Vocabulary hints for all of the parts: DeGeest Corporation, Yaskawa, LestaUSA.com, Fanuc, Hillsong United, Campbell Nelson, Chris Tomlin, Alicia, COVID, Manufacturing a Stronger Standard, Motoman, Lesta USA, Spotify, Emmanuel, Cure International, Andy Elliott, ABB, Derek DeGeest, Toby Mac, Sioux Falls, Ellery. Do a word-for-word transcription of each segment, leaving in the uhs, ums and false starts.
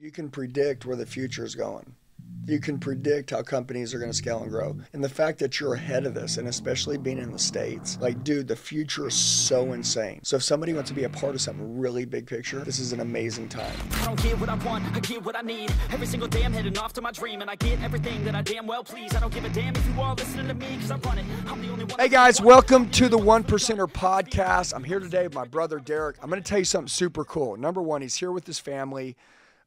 You can predict where the future is going. You can predict how companies are going to scale and grow. And the fact that you're ahead of this, and especially being in the States, like, dude, the future is so insane. So if somebody wants to be a part of something really big picture, this is an amazing time. I don't get what I want, I get what I need. Every single day I'm heading off to my dream, and I get everything that I damn well please. I don't give a damn if you all listening to me, because I run it. I'm the only one. Hey guys, welcome to the One Percenter Podcast. I'm here today with my brother, Derek. I'm going to tell you something super cool. Number one, he's here with his family,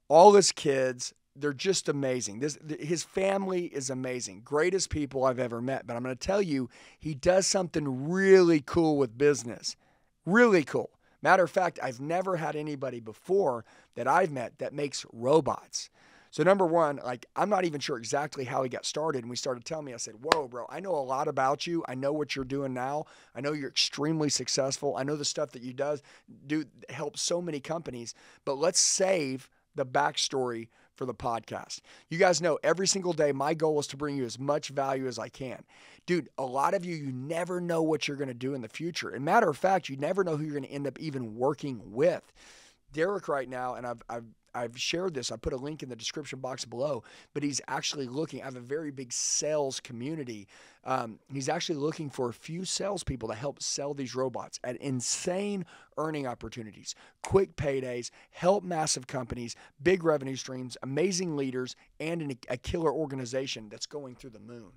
all his kids. They're just amazing. This, his family is amazing. Greatest people I've ever met. But I'm going to tell you, he does something really cool with business. Really cool. Matter of fact, I've never had anybody before that I've met that makes robots. So number one, like, I'm not even sure exactly how he got started. And we started telling me, I said, whoa, bro, I know a lot about you. I know what you're doing now. I know you're extremely successful. I know the stuff that you does do helps so many companies. But let's save the backstory for the podcast. You guys know every single day my goal is to bring you as much value as I can. Dude, a lot of you, you never know what you're going to do in the future. And matter of fact, you never know who you're going to end up even working with. Derek right now, and I've, I've, I've shared this, I put a link in the description box below, but he's actually looking, I have a very big sales community. Um, he's actually looking for a few salespeople to help sell these robots at insane earning opportunities, quick paydays, help massive companies, big revenue streams, amazing leaders, and an, a killer organization that's going through the moon.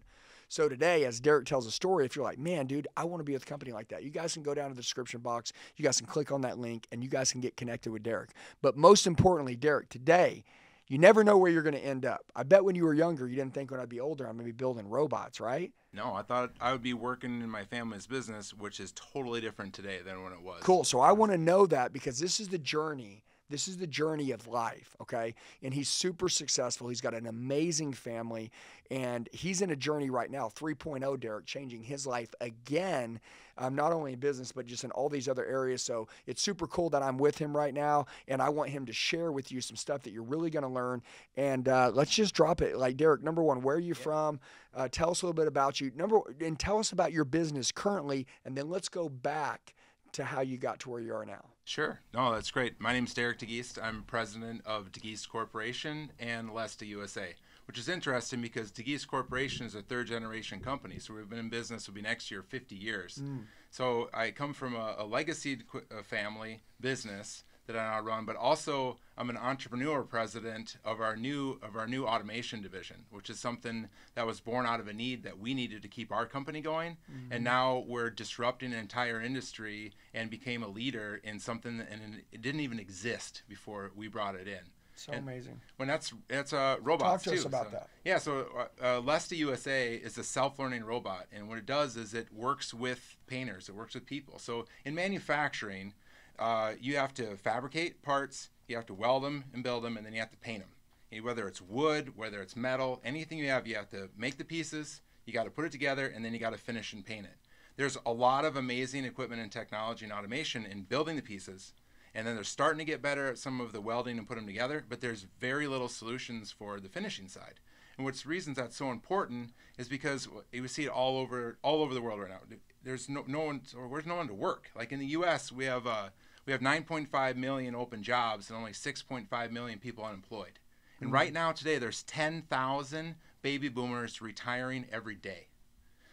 So today, as Derek tells a story, if you're like, man, dude, I want to be with a company like that, you guys can go down to the description box, you guys can click on that link, and you guys can get connected with Derek. But most importantly, Derek, today, you never know where you're going to end up. I bet when you were younger, you didn't think when I'd be older, I'm going to be building robots, right? No, I thought I would be working in my family's business, which is totally different today than when it was. Cool. So I want to know that, because this is the journey. This is the journey of life, okay? And he's super successful. He's got an amazing family, and he's in a journey right now, three point oh, Derek, changing his life again, um, not only in business, but just in all these other areas. So it's super cool that I'm with him right now, and I want him to share with you some stuff that you're really going to learn. And uh, let's just drop it. Like, Derek, number one, where are you yeah. from? Uh, tell us a little bit about you. Number, and tell us about your business currently, and then let's go back to how you got to where you are now. Sure. No, that's great. My name is Derek DeGeest. I'm president of DeGeest Corporation and Lesta U S A, which is interesting because DeGeest Corporation is a third generation company. So we've been in business, will be next year, fifty years. Mm. So I come from a, a legacy family business that I now run, but also I'm an entrepreneur president of our new of our new automation division, which is something that was born out of a need that we needed to keep our company going. Mm-hmm. And now we're disrupting an entire industry and became a leader in something that, and it didn't even exist before we brought it in. So and amazing. When that's that's a uh, robot too. Talk to us about so, that. Yeah, so uh, uh, Lesta U S A is a self-learning robot, and what it does is it works with painters, it works with people. So in manufacturing, Uh, you have to fabricate parts, you have to weld them and build them, and then you have to paint them. And whether it's wood, whether it's metal, anything you have, you have to make the pieces, you got to put it together, and then you got to finish and paint it. There's a lot of amazing equipment and technology and automation in building the pieces, and then they're starting to get better at some of the welding and put them together, but there's very little solutions for the finishing side. And what's the reason that's so important is because we see it all over all over the world right now. There's no, no one, or where's no one to work. Like in the U S, we have uh, we have nine point five million open jobs and only six point five million people unemployed. And mm-hmm. right now today, there's ten thousand baby boomers retiring every day.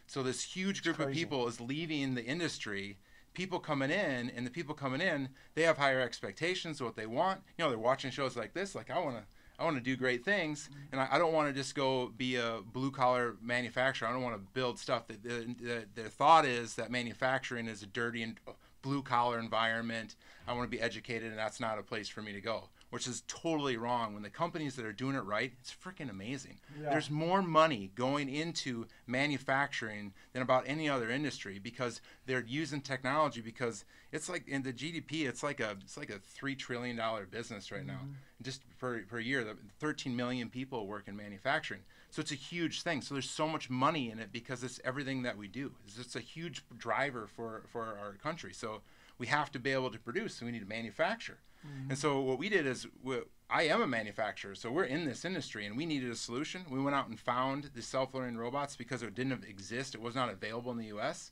So this huge group of people is leaving the industry. People coming in, and the people coming in, they have higher expectations of what they want. You know, they're watching shows like this, like I want to. I want to do great things, and I, I don't want to just go be a blue-collar manufacturer. I don't want to build stuff. That the, the, the thought is that manufacturing is a dirty and blue-collar environment. I want to be educated, and that's not a place for me to go, which is totally wrong. When the companies that are doing it right, it's freaking amazing. Yeah. There's more money going into manufacturing than about any other industry because they're using technology, because it's like in the G D P, it's like a it's like a three trillion dollar business right mm-hmm. now. Just per, per year, thirteen million people work in manufacturing. So it's a huge thing. So there's so much money in it because it's everything that we do. It's just a huge driver for, for our country. So we have to be able to produce, so we need to manufacture. Mm-hmm. And so what we did is, we, I am a manufacturer, so we're in this industry and we needed a solution. We went out and found the self-learning robots because it didn't exist. It was not available in the U S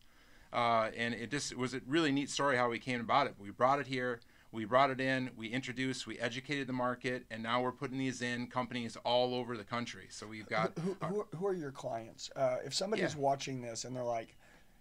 Uh, and it just it was a really neat story how we came about it. We brought it here. We brought it in, we introduced, we educated the market, and now we're putting these in companies all over the country. So we've got... Who, who, who are your clients? Uh, if somebody's yeah. watching this and they're like,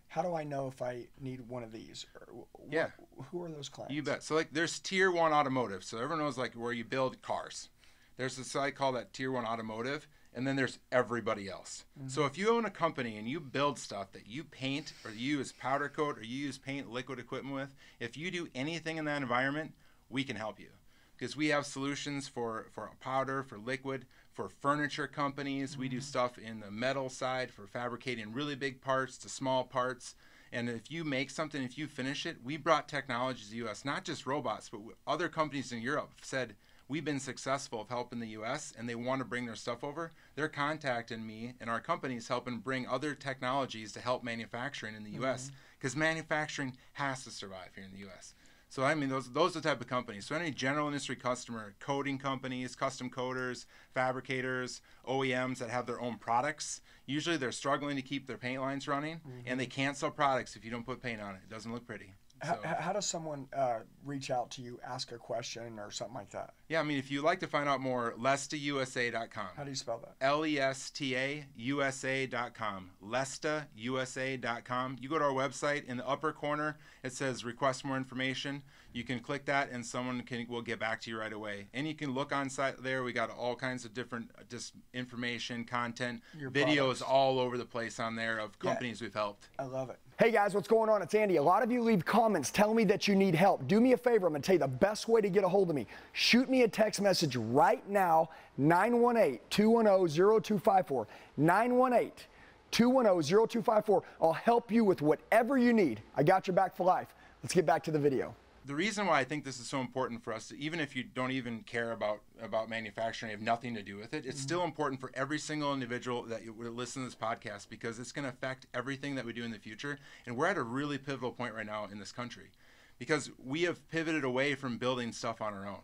how do I know if I need one of these? Or, yeah. What, who are those clients? You bet. So like there's tier one automotive. So everyone knows like where you build cars. There's a site called that tier one automotive, and then there's everybody else. Mm-hmm. So if you own a company and you build stuff that you paint or you use powder coat or you use paint liquid equipment with, if you do anything in that environment, we can help you. Because we have solutions for, for powder, for liquid, for furniture companies. Mm-hmm. We do stuff in the metal side for fabricating really big parts to small parts. And if you make something, if you finish it, we brought technology to the U S, not just robots, but other companies in Europe said, we've been successful of helping the U S and they want to bring their stuff over. They're contacting me and our company's helping bring other technologies to help manufacturing in the mm-hmm. U S because manufacturing has to survive here in the U S. So I mean, those those are the type of companies. So any general industry customer, coding companies, custom coders, fabricators, O E Ms that have their own products, usually they're struggling to keep their paint lines running, mm-hmm. and they can't sell products if you don't put paint on it. It doesn't look pretty. So, how, how does someone uh, reach out to you, ask a question or something like that? Yeah, I mean, if you'd like to find out more, Lesta U S A dot com. How do you spell that? L E S T A U S A dot com. Lesta U S A dot com. You go to our website. In the upper corner, it says request more information. You can click that, and someone can will get back to you right away. And you can look on site there. We got all kinds of different just information, content, your videos products. All over the place on there of companies yeah. we've helped. I love it. Hey, guys, what's going on? It's Andy. A lot of you leave comments telling me that you need help. Do me a favor. I'm going to tell you the best way to get a hold of me. Shoot me a text message right now, nine one eight, two one zero, zero two five four, nine one eight, two one zero, zero two five four. I'll help you with whatever you need. I got your back for life. Let's get back to the video. The reason why I think this is so important for us, even if you don't even care about, about manufacturing, have nothing to do with it, it's mm-hmm. still important for every single individual that will listen to this podcast because it's going to affect everything that we do in the future. And we're at a really pivotal point right now in this country because we have pivoted away from building stuff on our own.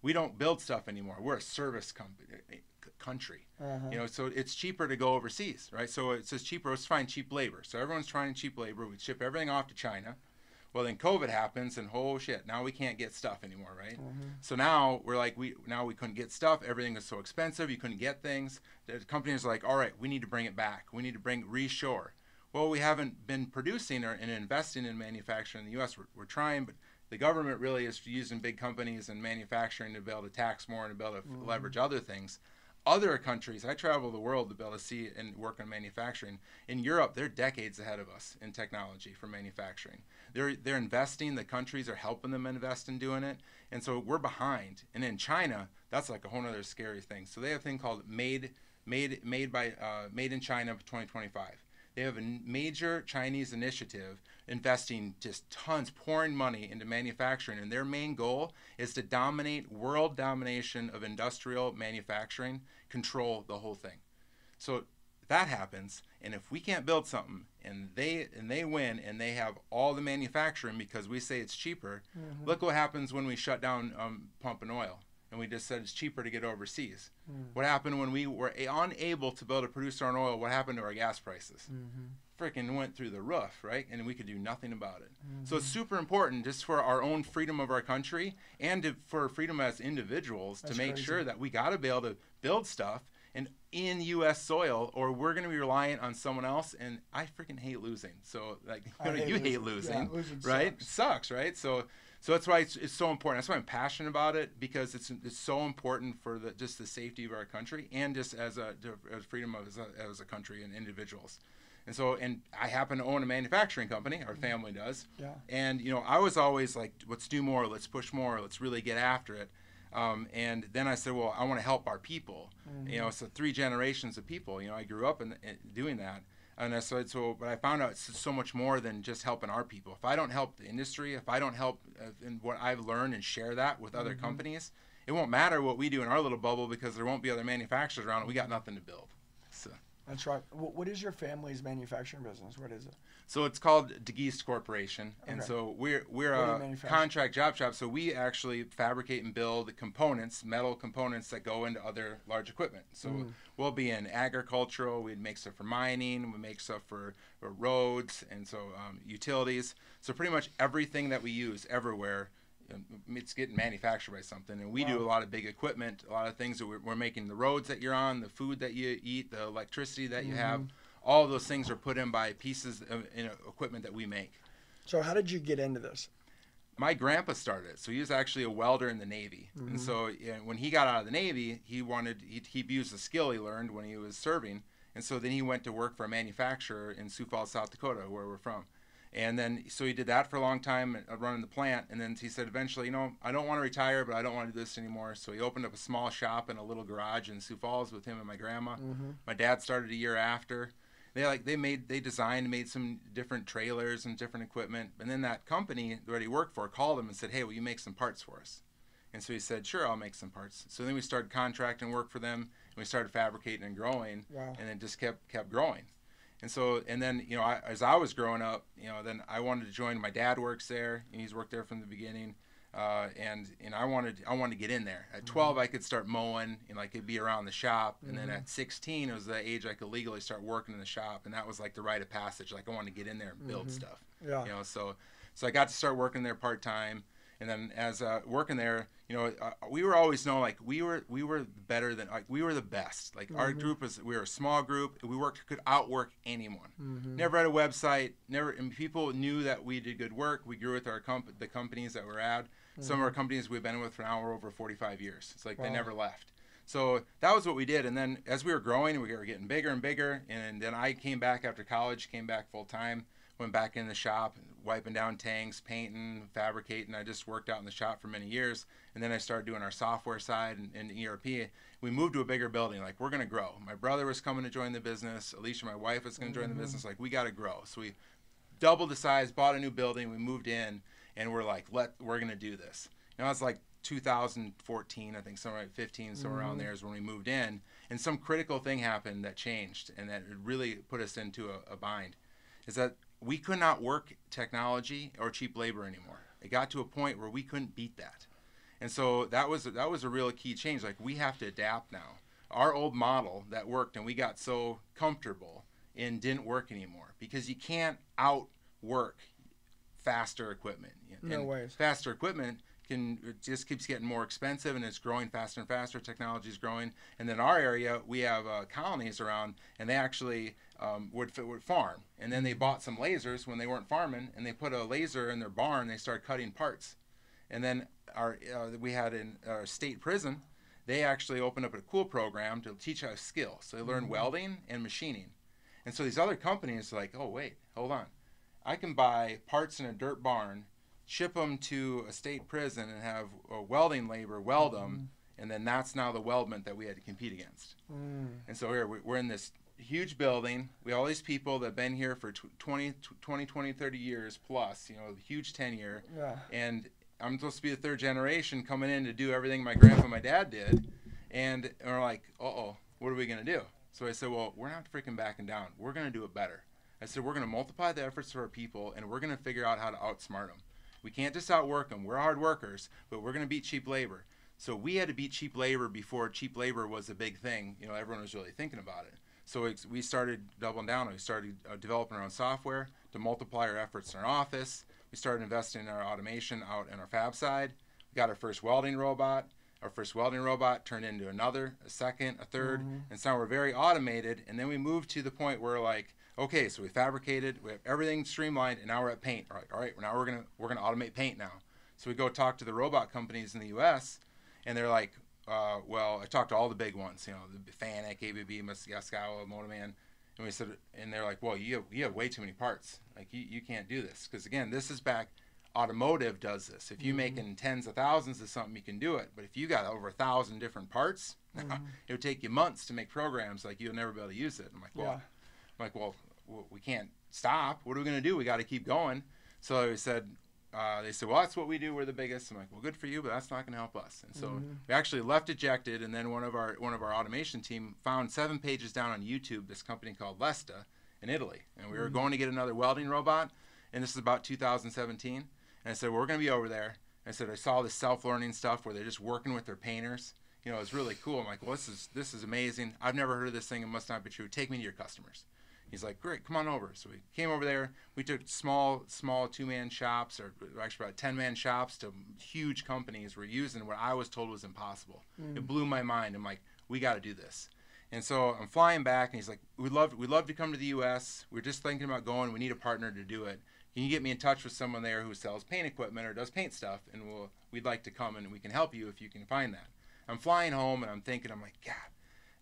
We don't build stuff anymore. We're a service company. country uh-huh. You know, so it's cheaper to go overseas, right? So it's just cheaper. Let's find cheap labor. So everyone's trying cheap labor. We ship everything off to China. Well, then COVID happens and oh shit, now we can't get stuff anymore, right? Mm-hmm. So now we're like, we now we couldn't get stuff. Everything was so expensive. You couldn't get things. The companies are like, all right, we need to bring it back. We need to bring reshore. Well, we haven't been producing or and investing in manufacturing in the U S. We're, we're trying, but the government really is using big companies and manufacturing to be able to tax more and to be able to mm-hmm. leverage other things. Other countries, I travel the world to be able to see and work on manufacturing. In Europe, they're decades ahead of us in technology for manufacturing. They're they're investing. The countries are helping them invest in doing it, and so we're behind. And in China, that's like a whole other scary thing. So they have a thing called Made Made Made by uh, Made in China twenty twenty-five. They have a major Chinese initiative investing just tons, pouring money into manufacturing. And their main goal is to dominate world domination of industrial manufacturing, control the whole thing. So that happens. And if we can't build something and they and they win and they have all the manufacturing because we say it's cheaper, mm-hmm. look what happens when we shut down um, pumping oil. And we just said it's cheaper to get overseas. Mm. What happened when we were unable to build a producer on oil? What happened to our gas prices? Mm-hmm. Freaking went through the roof, right? And we could do nothing about it. Mm-hmm. So it's super important just for our own freedom of our country and to, for freedom as individuals. That's to make crazy. Sure that we got to be able to build stuff and in U S soil, or we're going to be reliant on someone else. And I freaking hate losing. So like you, know, hate, you losing. hate losing, yeah, losing right? Sucks. sucks, right? So. So that's why it's, it's so important. That's why I'm passionate about it, because it's it's so important for the just the safety of our country and just as a as freedom of as a, as a country and individuals. And so, and I happen to own a manufacturing company. Our family does. Yeah. And you know, I was always like, let's do more, let's push more, let's really get after it. Um, and then I said, well, I want to help our people. Mm-hmm. You know, so three generations of people. You know, I grew up in, in doing that. And I said, so, but I found out it's so much more than just helping our people. If I don't help the industry, if I don't help uh, in what I've learned and share that with other mm-hmm. companies, it won't matter what we do in our little bubble because there won't be other manufacturers around. We got nothing to build. So that's right. What is your family's manufacturing business? What is it? So it's called DeGeest Corporation, okay. and so we're we're a contract job shop. So we actually fabricate and build components, metal components that go into other large equipment. So mm. we'll be in agricultural. We'd make stuff for mining. We make stuff for, for roads and so um, utilities. So pretty much everything that we use everywhere it's getting manufactured by something. And we wow. do a lot of big equipment, a lot of things that we're, we're making, the roads that you're on, the food that you eat, the electricity that mm-hmm. you have. All of those things are put in by pieces of in equipment that we make. So how did you get into this? My grandpa started it. So he was actually a welder in the Navy. Mm-hmm. And so you know, when he got out of the Navy, he wanted he, he used the skill he learned when he was serving. And so then he went to work for a manufacturer in Sioux Falls, South Dakota, where we're from. And then, so he did that for a long time, uh, running the plant. And then he said, eventually, you know, I don't want to retire, but I don't want to do this anymore. So he opened up a small shop in a little garage in Sioux Falls with him and my grandma. Mm-hmm. My dad started a year after. They like they made they designed made some different trailers and different equipment. And then that company that he worked for called him and said, hey, will you make some parts for us? And so he said, sure, I'll make some parts. So then we started contracting work for them, and we started fabricating and growing, wow. and it just kept kept growing. And so, and then, you know, I, as I was growing up, you know, then I wanted to join. My dad works there, and he's worked there from the beginning. Uh, and, and I wanted, I wanted to get in there. At twelve, mm-hmm. I could start mowing, and I could be around the shop. Mm-hmm. And then at sixteen, it was the age I could legally start working in the shop. And that was like the rite of passage. Like, I wanted to get in there and build mm-hmm. stuff, yeah. you know? So, so I got to start working there part time. And then as uh, working there, you know, uh, we were always known like we were we were better than like we were the best. Like mm-hmm. our group was we were a small group. We worked could outwork anyone. Mm-hmm. Never had a website. Never and people knew that we did good work. We grew with our comp the companies that we're at. Mm-hmm. Some of our companies we've been with for now are over forty-five years. It's like wow. they never left. So that was what we did. And then as we were growing, we were getting bigger and bigger. And then I came back after college, came back full time. Went back in the shop, wiping down tanks, painting, fabricating. I just worked out in the shop for many years. And then I started doing our software side and, and E R P. We moved to a bigger building. Like, we're going to grow. My brother was coming to join the business. Alicia, my wife, was going to join the business. Like, we got to grow. So we doubled the size, bought a new building. We moved in, and we're like, let we're going to do this. You know, it's like two thousand fourteen, I think, somewhere like fifteen, somewhere mm-hmm. around there is when we moved in. And some critical thing happened that changed, and that really put us into a, a bind, is that we could not work technology or cheap labor anymore. It got to a point where we couldn't beat that. And so that was that was a real key change. Like, we have to adapt now. Our old model that worked and we got so comfortable in didn't work anymore, because you can't outwork faster equipment. No and ways. Faster equipment can it just keeps getting more expensive, and it's growing faster and faster. Technology is growing. And then our area, we have uh, colonies around, and they actually um, would, would farm. And then they bought some lasers when they weren't farming, and they put a laser in their barn. They started cutting parts. And then our uh, we had in our state prison, they actually opened up a cool program to teach us skills. So they learned mm-hmm. welding and machining. And so these other companies are like, oh, wait, hold on. I can buy parts in a dirt barn, ship them to a state prison, and have uh, welding labor weld them, mm. and then that's now the weldment that we had to compete against. Mm. And so here we're in this huge building. We have all these people that have been here for twenty, twenty, thirty years plus, you know, a huge tenure. Yeah. And I'm supposed to be the third generation coming in to do everything my grandpa and my dad did. And we're like, uh-oh, what are we going to do? So I said, well, we're not freaking backing down. We're going to do it better. I said, we're going to multiply the efforts of our people, and we're going to figure out how to outsmart them. We can't just outwork them. We're hard workers, but we're going to beat cheap labor. So we had to beat cheap labor before cheap labor was a big thing. You know, everyone was really thinking about it. So we started doubling down. We started developing our own software to multiply our efforts in our office. We started investing in our automation out in our fab side. We got our first welding robot. Our first welding robot turned into another, a second, a third. Mm-hmm. And so we're very automated. And then we moved to the point where, like, okay, so we fabricated, we have everything streamlined, and now we're at paint. All right, all right, now we're gonna we're gonna automate paint now. So we go talk to the robot companies in the U S, and they're like, uh, well, I talked to all the big ones, you know, the Fanuc, A B B, Yaskawa, Motoman, and we said, and they're like, well, you have you have way too many parts. Like, you you can't do this, because again, this is back. Automotive does this. If you're mm-hmm. making tens of thousands of something, you can do it. But if you got over a thousand different parts, mm-hmm. it would take you months to make programs. Like, you'll never be able to use it. I'm like, well, yeah. I'm like, well. we can't stop. What are we going to do? We got to keep going. So I said, uh, they said, well, that's what we do. We're the biggest. I'm like, well, good for you, but that's not going to help us. And so mm-hmm. we actually left ejected. And then one of our one of our automation team found seven pages down on YouTube this company called Lesta in Italy. And we mm-hmm. were going to get another welding robot. And this is about two thousand seventeen. And I said, well, we're going to be over there. And I said, I saw this self-learning stuff where they're just working with their painters. You know, it's really cool. I'm like, well, this is this is amazing. I've never heard of this thing. It must not be true. Take me to your customers. He's like, great, come on over. So we came over there. We took small, small two-man shops, or actually about ten-man shops, to huge companies were using what I was told was impossible. Mm. It blew my mind. I'm like, we got to do this. And so I'm flying back, and he's like, we'd love, we'd love to come to the U S We're just thinking about going. We need a partner to do it. Can you get me in touch with someone there who sells paint equipment or does paint stuff? And we'll, we'd like to come, and we can help you if you can find that. I'm flying home, and I'm thinking, I'm like, God.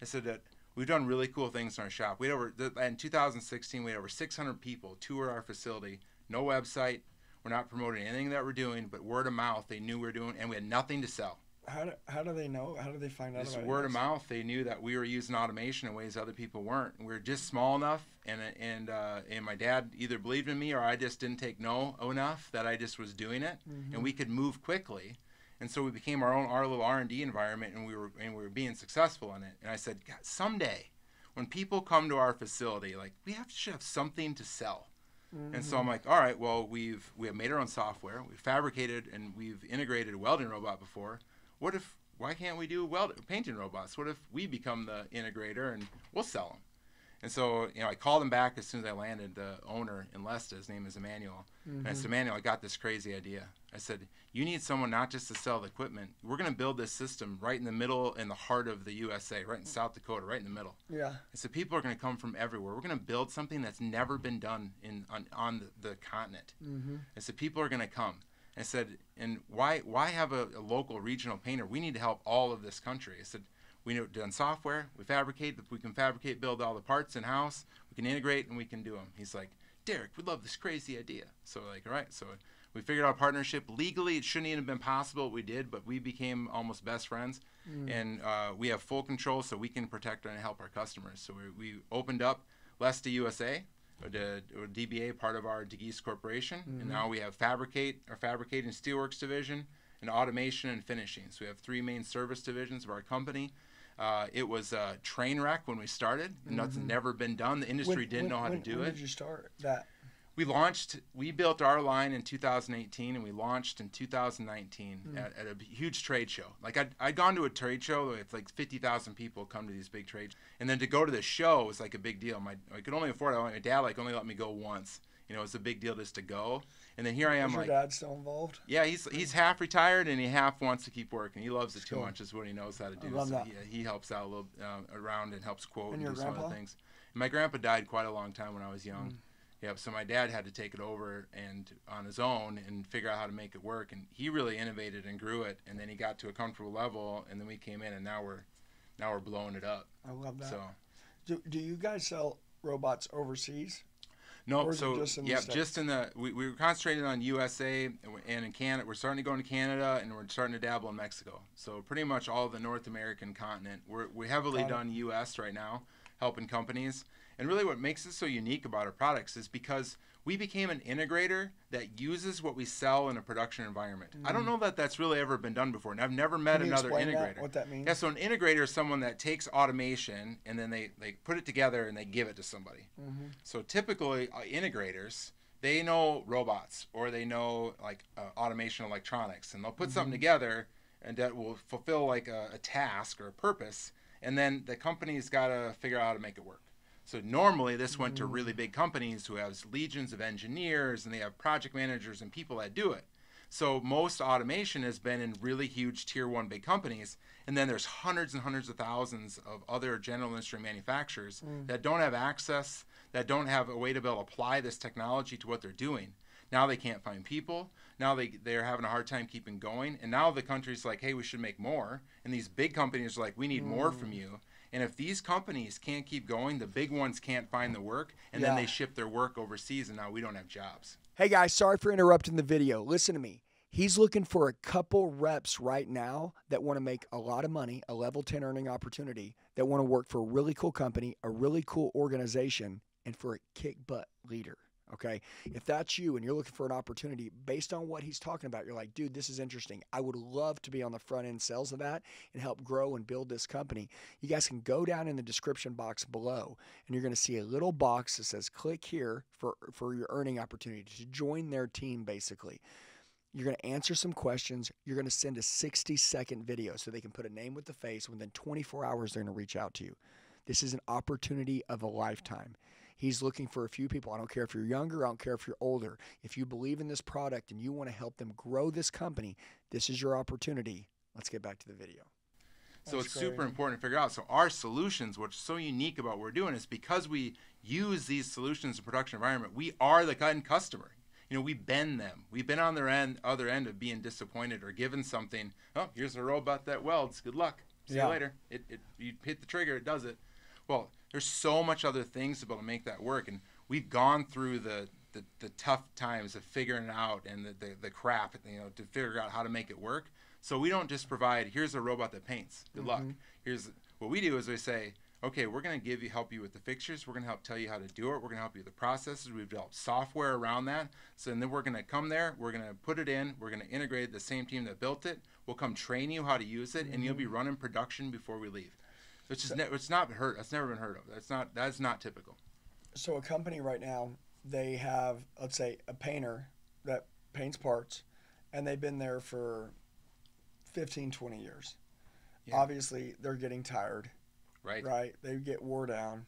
I said that we've done really cool things in our shop. We had over, in two thousand sixteen, we had over six hundred people tour our facility. No website. We're not promoting anything that we're doing, but word of mouth, they knew we were doing, and we had nothing to sell. How do, how do they know? How do they find out about it? Just word of mouth. They knew that we were using automation in ways other people weren't. We were just small enough, and and uh, and my dad either believed in me or I just didn't take no enough that I just was doing it, mm-hmm. and we could move quickly, and so we became our own our little R and D environment, and we were and we were being successful in it. And I said, God, someday, when people come to our facility, like we have to have something to sell. And so I'm like, all right, well we've we have made our own software, we fabricated and we've integrated a welding robot before. What if, why can't we do weld painting robots? What if we become the integrator and we'll sell them? And so, you know, I called him back as soon as I landed, the owner in Lesta, his name is Emmanuel. Mm-hmm. And I said, Emmanuel, I got this crazy idea. I said, you need someone not just to sell the equipment. We're going to build this system right in the middle, in the heart of the U S A, right in South Dakota, right in the middle. Yeah. I said, people are going to come from everywhere. We're going to build something that's never been done in on, on the, the continent. Mm-hmm. I said, people are going to come. I said, and why why have a, a local regional painter? We need to help all of this country. I said, we've done software, we fabricate, we can fabricate, build all the parts in-house, we can integrate, and we can do them. He's like, Derek, we love this crazy idea. So we're like, all right, so we figured out a partnership. Legally, it shouldn't even have been possible, we did, but we became almost best friends. Mm. And uh, we have full control, so we can protect and help our customers. So we, we opened up Lesta U S A, or the or D B A, part of our DeGeest Corporation, mm-hmm. and now we have fabricate our fabricating steelworks division, and automation and finishing. So we have three main service divisions of our company. Uh, it was a train wreck when we started, and that's mm-hmm. never been done. The industry when, didn't when, know how when, to do when it. Did you start that? We launched. We built our line in two thousand eighteen, and we launched in two thousand nineteen mm-hmm. at, at a huge trade show. Like I'd, I'd gone to a trade show with like fifty thousand people come to these big trades, and then to go to the show was like a big deal. My I could only afford it. My dad like only let me go once. You know, it's a big deal just to go. And then here I am. Is your like, dad still involved? Yeah, he's he's half retired and he half wants to keep working. He loves it too much. Is what he knows how to do. I love so that. He, he helps out a little um, around and helps quote and, and do some other things. And my grandpa died quite a long time when I was young. Mm. Yep, so my dad had to take it over and on his own and figure out how to make it work. And he really innovated and grew it. And then he got to a comfortable level. And then we came in, and now we're now we're blowing it up. I love that. So, do do you guys sell robots overseas? No, so just yeah, just in the we, we were concentrated on U S A and in Canada. We're starting to go into Canada, and we're starting to dabble in Mexico. So pretty much all of the North American continent. We're we heavily done U S right now, helping companies. And really what makes us so unique about our products is because we became an integrator that uses what we sell in a production environment. Mm. I don't know that that's really ever been done before, and I've never met another integrator. That, what that means? Yeah, so an integrator is someone that takes automation and then they, they put it together and they give it to somebody. Mm-hmm. So typically uh, integrators, they know robots or they know like uh, automation electronics, and they'll put mm-hmm. something together and that will fulfill like a, a task or a purpose, and then the company's got to figure out how to make it work. So normally this went to really big companies who have legions of engineers, and they have project managers and people that do it. So most automation has been in really huge tier one big companies. And then there's hundreds and hundreds of thousands of other general industry manufacturers mm. that don't have access, that don't have a way to be able to apply this technology to what they're doing. Now they can't find people. Now they, they're having a hard time keeping going. And now the country's like, hey, we should make more. And these big companies are like, we need mm. more from you. And if these companies can't keep going, the big ones can't find the work, and yeah. then they ship their work overseas, and now we don't have jobs. Hey, guys, sorry for interrupting the video. Listen to me. He's looking for a couple reps right now that want to make a lot of money, a level ten earning opportunity, that want to work for a really cool company, a really cool organization, and for a kick-butt leader. Okay, if that's you and you're looking for an opportunity based on what he's talking about, you're like, dude, this is interesting. I would love to be on the front end sales of that and help grow and build this company. You guys can go down in the description box below, and you're going to see a little box that says click here for, for your earning opportunity to join their team, basically. You're going to answer some questions. You're going to send a sixty second video so they can put a name with the face. Within twenty-four hours, they're going to reach out to you. This is an opportunity of a lifetime. He's looking for a few people. I don't care if you're younger. I don't care if you're older. If you believe in this product and you want to help them grow this company, this is your opportunity. Let's get back to the video. So That's it's great. super important to figure out. So our solutions, what's so unique about what we're doing is because we use these solutions in production environment, we are the end customer. You know, we bend them. We've been on their end, other end of being disappointed or given something. Oh, here's a robot that welds. Good luck. See yeah. you later. It, it, you hit the trigger, it does it. Well, there's so much other things to be able to make that work. And we've gone through the, the, the tough times of figuring it out and the, the, the crap, you know, to figure out how to make it work. So we don't just provide, here's a robot that paints. Good mm-hmm. luck. Here's what we do is we say, okay, we're going to give you, help you with the fixtures. We're going to help tell you how to do it. We're going to help you with the processes. We've developed software around that. So and then we're going to come there. We're going to put it in. We're going to integrate the same team that built it. We'll come train you how to use it, mm-hmm. and you'll be running production before we leave. Which is so, ne it's not heard. That's never been heard of. That's not. That's not typical. So a company right now, they have, let's say, a painter that paints parts, and they've been there for fifteen, twenty years. Yeah. Obviously, they're getting tired. Right. Right. They get wore down.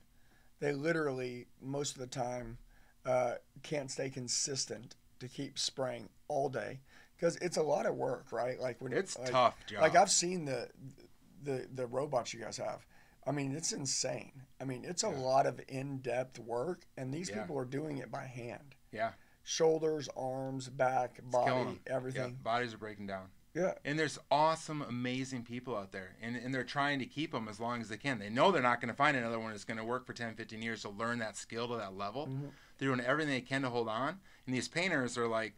They literally, most of the time, uh, can't stay consistent to keep spraying all day because it's a lot of work, right? Like when it's like, tough job. Like I've seen the, the the robots you guys have. I mean, it's insane. I mean, it's a yeah. lot of in-depth work, and these yeah. people are doing it by hand. Yeah. Shoulders, arms, back, it's body, everything. Yeah. Bodies are breaking down. Yeah. And there's awesome, amazing people out there, and, and they're trying to keep them as long as they can. They know they're not going to find another one that's going to work for ten, fifteen years to learn that skill to that level. Mm-hmm. They're doing everything they can to hold on. And these painters are like,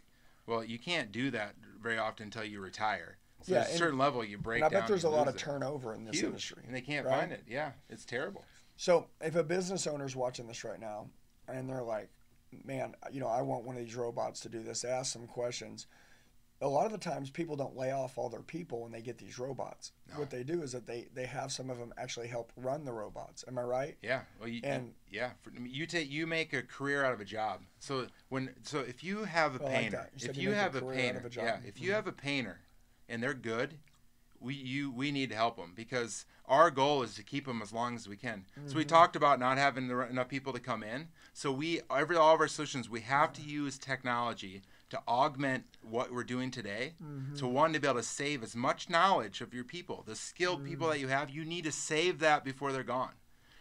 well, you can't do that very often until you retire. So yeah, at a certain level, you break down. I bet there's a lot of turnover in this industry. And they can't right? find it. Yeah, it's terrible. So if a business owner's watching this right now, and they're like, man, you know, I want one of these robots to do this, ask some questions. A lot of the times people don't lay off all their people when they get these robots. No. What they do is that they, they have some of them actually help run the robots. Am I right? Yeah. Well, you, and yeah, for, you take you make a career out of a job. So when so if you have a well, painter, like you if you, you have a, a painter, a yeah, if you mm-hmm. have a painter and they're good, we you we need to help them because our goal is to keep them as long as we can. Mm-hmm. So we talked about not having the, enough people to come in. So we every all of our solutions we have to use technology to augment what we're doing today, mm-hmm. to one, to be able to save as much knowledge of your people, the skilled mm-hmm. people that you have, you need to save that before they're gone.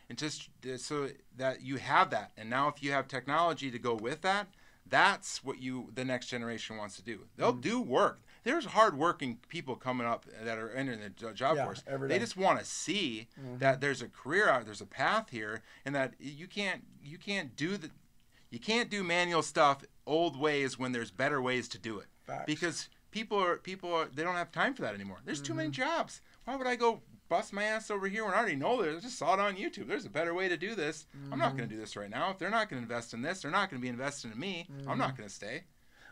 And just so that you have that. And now if you have technology to go with that, that's what you the next generation wants to do. They'll mm-hmm. do work. There's hardworking people coming up that are entering the job yeah, force. Every day. They just want to see mm-hmm. that there's a career out, there's a path here, and that you can't you can't do the you can't do manual stuff old ways when there's better ways to do it. Facts. Because people are people are they don't have time for that anymore. There's mm-hmm. too many jobs. Why would I go bust my ass over here when I already know there's I just saw it on YouTube. There's a better way to do this. Mm-hmm. I'm not going to do this right now. If they're not going to invest in this, they're not going to be investing in me. Mm-hmm. I'm not going to stay.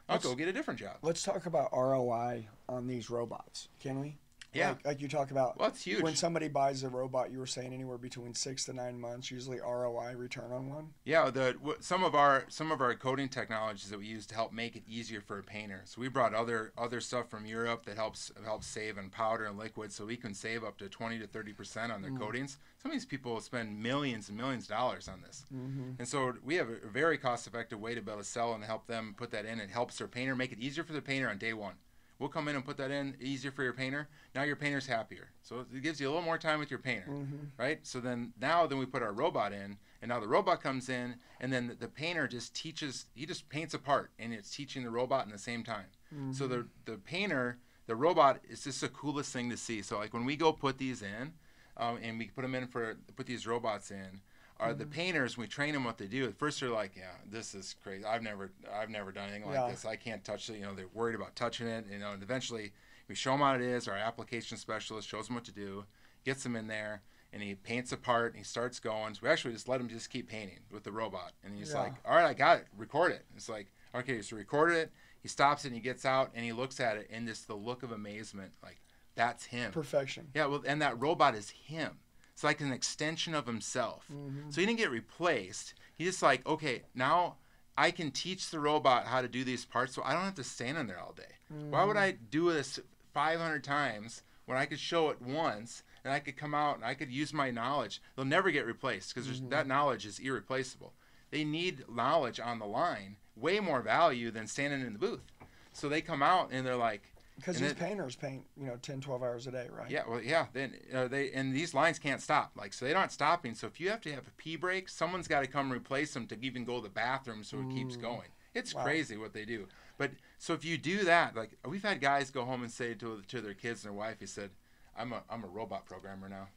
I'll let's, go get a different job. Let's talk about R O I on these robots, can we? Yeah. Like, like you talk about well, it's huge. When somebody buys a robot, you were saying anywhere between six to nine months, usually R O I return on one. Yeah, the some of our some of our coding technologies that we use to help make it easier for a painter. So we brought other other stuff from Europe that helps helps save in powder and liquid, so we can save up to twenty to thirty percent on their mm. coatings. Some of these people spend millions and millions of dollars on this, mm-hmm. and so we have a very cost-effective way to be able to sell and help them put that in. It helps their painter, make it easier for the painter on day one. We'll come in and put that in, easier for your painter. Now your painter's happier. So it gives you a little more time with your painter, mm-hmm. right? So then now then we put our robot in, and now the robot comes in, and then the, the painter just teaches, he just paints a part, and it's teaching the robot in the same time. Mm-hmm. So the, the painter, the robot is just the coolest thing to see. So like when we go put these in, um, and we put them in for, put these robots in, are mm-hmm. the painters, we train them what they do. At first they're like, yeah, this is crazy. I've never I've never done anything like yeah. this. I can't touch it. You know, they're worried about touching it. You know, and eventually we show them how it is. Our application specialist shows them what to do, gets them in there, and he paints a part, and he starts going. So we actually just let him just keep painting with the robot. And he's yeah. like, all right, I got it. Record it. It's like, okay, so recorded it. He stops it, and he gets out, and he looks at it, and just the look of amazement. Like, that's him. Perfection. Yeah, well, and that robot is him. It's like an extension of himself. Mm-hmm. So he didn't get replaced. He's just like, okay, now I can teach the robot how to do these parts so I don't have to stand in there all day. Mm-hmm. Why would I do this five hundred times when I could show it once and I could come out and I could use my knowledge? They'll never get replaced because mm-hmm. that knowledge is irreplaceable. They need knowledge on the line, way more value than standing in the booth. So they come out and they're like, because these painters paint, you know, ten, twelve hours a day, right? Yeah, well, yeah. Then uh, they and these lines can't stop, like, so they're not stopping. So if you have to have a pee break, someone's got to come replace them to even go to the bathroom, so it Ooh. keeps going. It's wow. crazy what they do. But so if you do that, like, we've had guys go home and say to to their kids and their wife, he said, "I'm a I'm a robot programmer now."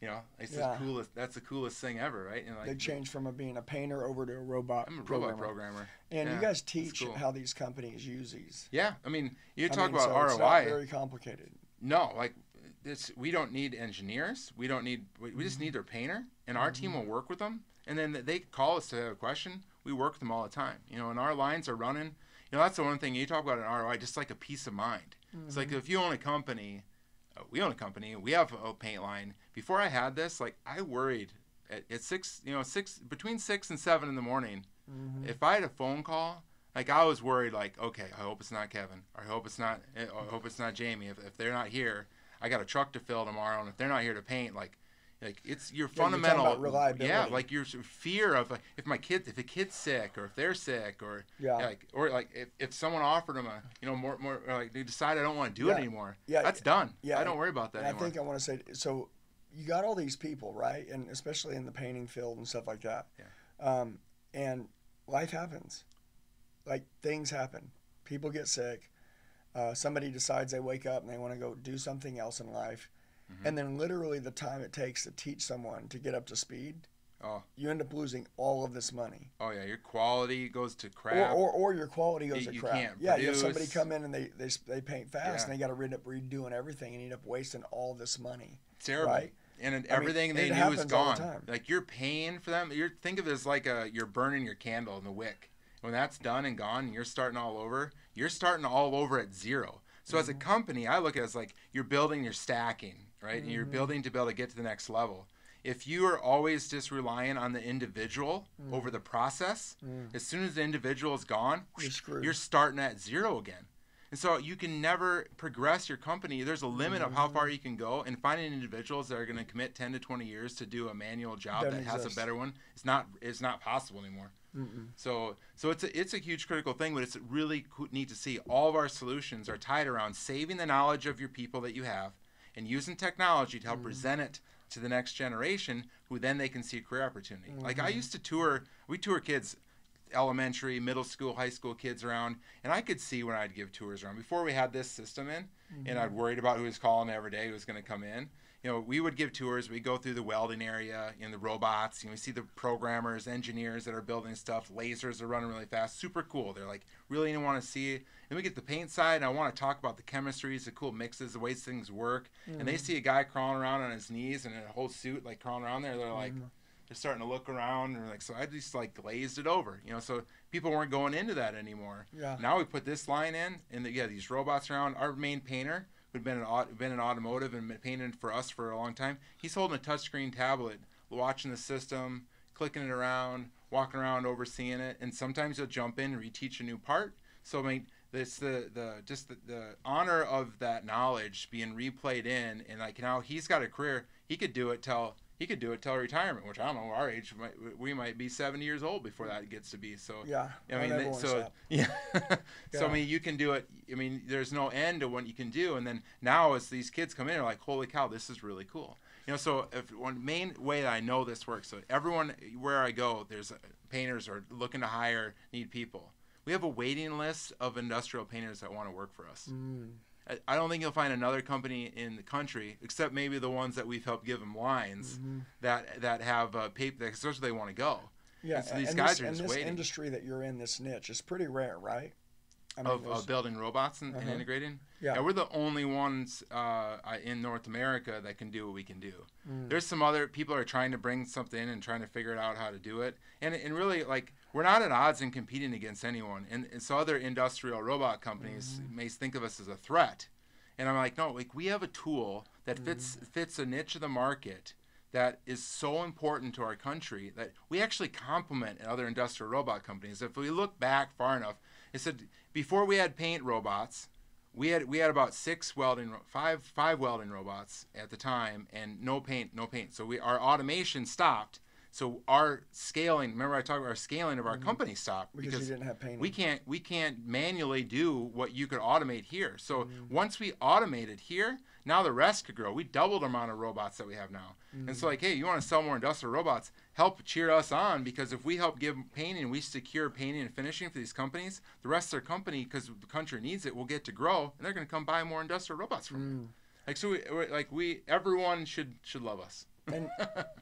You know, it's yeah. the coolest. That's the coolest thing ever, right? And like, they changed from a, being a painter over to a robot. I'm a programmer. robot programmer. And yeah, you guys teach cool. how these companies use these. Yeah, I mean, you talk I mean, about so R O I. It's not very complicated. No, like this, we don't need engineers. We don't need. We, we just need their painter, and our mm-hmm. team will work with them. And then they call us to have a question. We work with them all the time. You know, and our lines are running. You know, that's the one thing you talk about in R O I, just like a peace of mind. Mm-hmm. It's like if you own a company. We own a company. We have a paint line. Before I had this, like, I worried at, at six, you know, six between six and seven in the morning. Mm-hmm. If I had a phone call, like, I was worried, like, okay, I hope it's not Kevin, or I hope it's not, I hope it's not Jamie. If if they're not here, I got a truck to fill tomorrow, and if they're not here to paint, like, like it's your yeah, fundamental, you're talking about reliability. yeah, like your fear of like, if my kid, if a kid's sick, or if they're sick, or yeah, yeah like, or like if, if someone offered them a, you know, more more like they decide I don't want to do yeah. it anymore, yeah, that's done. Yeah, I don't worry about that. And anymore. I think I want to say so. You got all these people, right, and especially in the painting field and stuff like that. Yeah. Um, and life happens, like things happen. People get sick. Uh, somebody decides they wake up and they want to go do something else in life. And then literally the time it takes to teach someone to get up to speed, oh. you end up losing all of this money. Oh, yeah. Your quality goes to crap. Or, or, or your quality goes you, to crap. You can't yeah, produce. You have somebody come in and they, they, they paint fast, yeah. and they got to end up redoing everything and end up wasting all this money. Terrible. Right? And everything I mean, they knew is gone. Like, you're paying for them. You're, think of it as like a, you're burning your candle in the wick. When that's done and gone and you're starting all over, you're starting all over at zero. So mm-hmm. as a company, I look at it as like you're building your stacking. Right? Mm-hmm. And you're building to be able to get to the next level. If you are always just relying on the individual mm. over the process, mm. as soon as the individual is gone, you're, you're starting at zero again. And so you can never progress your company. There's a limit mm-hmm. of how far you can go, and finding individuals that are going to commit ten to twenty years to do a manual job that, that has a better one, it's not, it's not possible anymore. Mm-mm. So, so it's a, it's a huge critical thing, but it's really neat to see all of our solutions are tied around saving the knowledge of your people that you have, and using technology to help mm-hmm. present it to the next generation, who then they can see a career opportunity. Mm-hmm. Like I used to tour, we tour kids, elementary, middle school, high school kids around, and I could see when I'd give tours around. Before we had this system in, mm-hmm. and I'd worried about who was calling every day, who was gonna come in. You know, we would give tours, we go through the welding area, and the robots, you know, we see the programmers, engineers that are building stuff, lasers are running really fast, super cool. They're like, really want to see it. Then we get the paint side, and I want to talk about the chemistries, the cool mixes, the ways things work. Mm. And they see a guy crawling around on his knees and in a whole suit, like crawling around there, they're like, mm. they're starting to look around, and like, so I just like glazed it over, you know, so people weren't going into that anymore. Yeah. Now we put this line in, and the, yeah, these robots around, our main painter, who'd been an been an automotive and painted for us for a long time. He's holding a touchscreen tablet, watching the system, clicking it around, walking around, overseeing it, and sometimes he'll jump in and reteach a new part. So I mean, it's the the just the, the honor of that knowledge being replayed in, and like now he's got a career. He could do it till he could do it till retirement, which I don't know. Our age, we might be seventy years old before that gets to be. So yeah, I mean, so yeah. yeah, so I mean, you can do it. I mean, there's no end to what you can do. And then now, as these kids come in, they're like, "Holy cow, this is really cool!" You know. So if one main way that I know this works, so everyone where I go, there's painters are looking to hire, need people. We have a waiting list of industrial painters that want to work for us. Mm. I don't think you'll find another company in the country, except maybe the ones that we've helped give them lines mm-hmm. that that have uh, paper. That's where they want to go. Yeah, and so these and guys this, are just and this waiting. Industry that you're in, this niche, is pretty rare, right? I mean, of uh, building robots and, uh-huh. and integrating. Yeah. yeah, we're the only ones uh, in North America that can do what we can do. Mm. There's some other people are trying to bring something in and trying to figure out how to do it, and and really like. We're not at odds in competing against anyone. And, and so other industrial robot companies mm-hmm. may think of us as a threat. And I'm like, no, like we have a tool that mm-hmm. fits fits a niche of the market that is so important to our country that we actually complement other industrial robot companies. If we look back far enough, it said before we had paint robots, we had we had about six welding five five welding robots at the time and no paint, no paint. So we our automation stopped. So our scaling, remember I talked about our scaling of our mm-hmm. company stopped because, because we didn't have painting. We can't we can't manually do what you could automate here. So mm-hmm. once we automated here, now the rest could grow. We doubled the amount of robots that we have now. Mm-hmm. And so like, hey, you want to sell more industrial robots, help cheer us on, because if we help give painting, we secure painting and finishing for these companies, the rest of their company, because the country needs it, will get to grow, and they're going to come buy more industrial robots from mm. you. Like, so we, like we, everyone should, should love us. And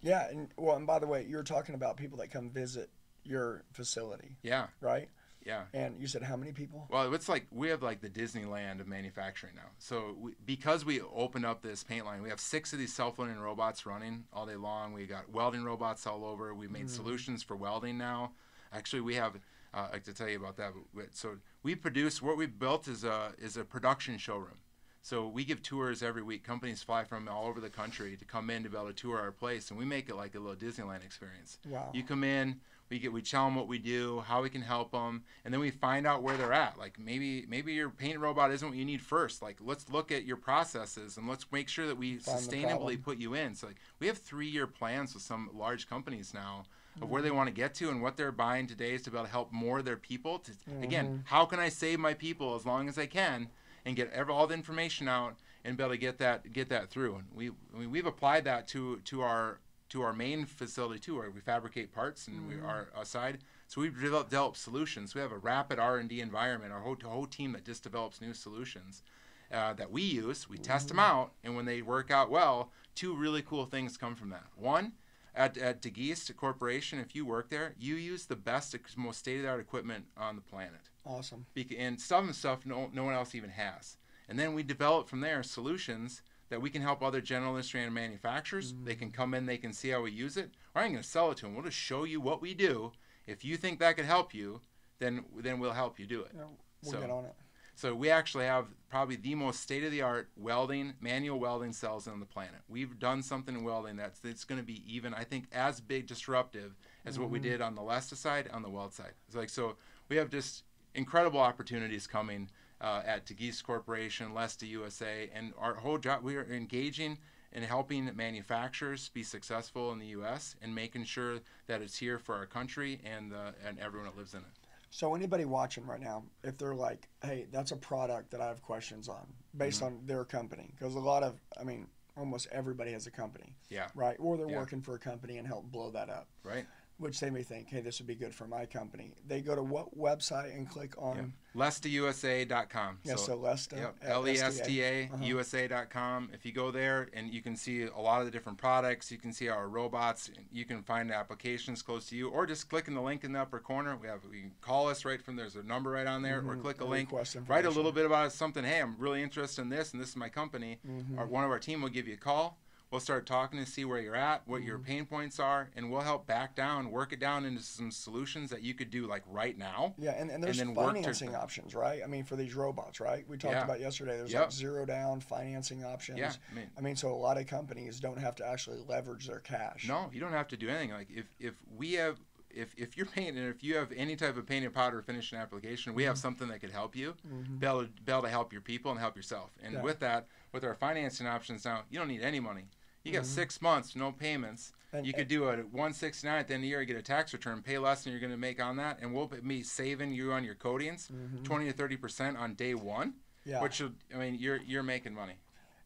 yeah. And well, and by the way, you're talking about people that come visit your facility. Yeah. Right. Yeah. And you said how many people? Well, it's like we have like the Disneyland of manufacturing now. So we, because we opened up this paint line, we have six of these self-learning robots running all day long. We got welding robots all over. We've made mm. solutions for welding now. Actually, we have, uh, I have to tell you about that. But, so we produce, what we built is a, is a production showroom. So we give tours every week. Companies fly from all over the country to come in to be able to tour our place, and we make it like a little Disneyland experience. Wow. You come in, we get, we tell them what we do, how we can help them, and then we find out where they're at. Like maybe maybe your paint robot isn't what you need first. Like let's look at your processes and let's make sure that we find sustainably put you in. So like we have three-year plans with some large companies now of mm-hmm. where they want to get to and what they're buying today is to be able to help more of their people. To, mm-hmm. Again, how can I save my people as long as I can? And get every, all the information out and be able to get that get that through. And we we've applied that to to our to our main facility too, where we fabricate parts and mm-hmm. we are aside. So we've developed, developed solutions. We have a rapid R and D environment. Our whole whole team that just develops new solutions uh, that we use. We mm-hmm. test them out, and when they work out well, two really cool things come from that. One, at at DeGeest Corporation, if you work there, you use the best, most state-of-the-art equipment on the planet. Awesome. Be- and some stuff no, no one else even has. And then we develop from there solutions that we can help other general industry and manufacturers. Mm. They can come in, they can see how we use it. We're not going to sell it to them. We'll just show you what we do. If you think that could help you, then then we'll help you do it. Yeah, we'll so, get on it. So we actually have probably the most state-of-the-art welding, manual welding cells on the planet. We've done something in welding that's, that's going to be even, I think, as big disruptive as mm-hmm. what we did on the Lesta side, on the weld side. It's like, so we have just incredible opportunities coming uh, at DeGeest Corporation, Lesta U S A, and our whole job, we are engaging in helping manufacturers be successful in the U S and making sure that it's here for our country and, the, and everyone that lives in it. So anybody watching right now, if they're like, hey, that's a product that I have questions on based mm-hmm. on their company, because a lot of, I mean, almost everybody has a company, yeah, right? Or they're yeah. working for a company and help blow that up, right? Which they may think, hey, this would be good for my company. They go to what website and click on? Yeah. Lesta U S A dot com. Yeah, so, so Lesta. Yep. L E S T A, uh-huh. U S A dot com. If you go there, and you can see a lot of the different products. You can see our robots. You can find applications close to you, or just click in the link in the upper corner. We have, you can call us right from, there's a number right on there, mm-hmm. or click a and link. Write a little bit about something. Hey, I'm really interested in this, and this is my company. Mm-hmm. Or one of our team will give you a call. We'll start talking to see where you're at, what mm-hmm. your pain points are, and we'll help back down, work it down into some solutions that you could do like right now. Yeah, and, and there's and financing options, right? I mean, for these robots, right? We talked yeah. about yesterday, there's yep. like zero down financing options. Yeah, I mean, I mean, so a lot of companies don't have to actually leverage their cash. No, you don't have to do anything. Like if, if we have, if, if you're painting, if you have any type of painted powder finishing application, we mm-hmm. have something that could help you, mm-hmm. be, able to, be able to help your people and help yourself. And yeah. with that, with our financing options now, you don't need any money. You got mm-hmm. six months, no payments. And, you could do a one sixty-nine at the end of the year, get a tax return, pay less than you're going to make on that, and we'll be saving you on your coatings mm-hmm. twenty to thirty percent on day one, yeah. which, I mean, you're you're making money.